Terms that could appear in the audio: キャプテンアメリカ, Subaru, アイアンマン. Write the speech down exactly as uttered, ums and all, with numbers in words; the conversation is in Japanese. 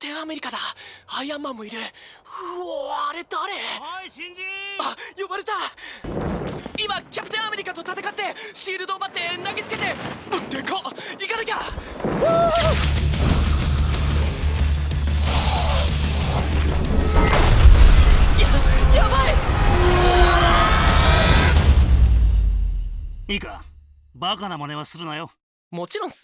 キテンアメリカだ。アイアンマンもいる。うお、あれ誰？おい新人。あ、呼ばれた。今キャプテンアメリカと戦ってシールドを奪って投げつけて、うん、でかっ、行かなきゃ。や、やばい。いいか、バカな真似はするなよ。もちろんっす。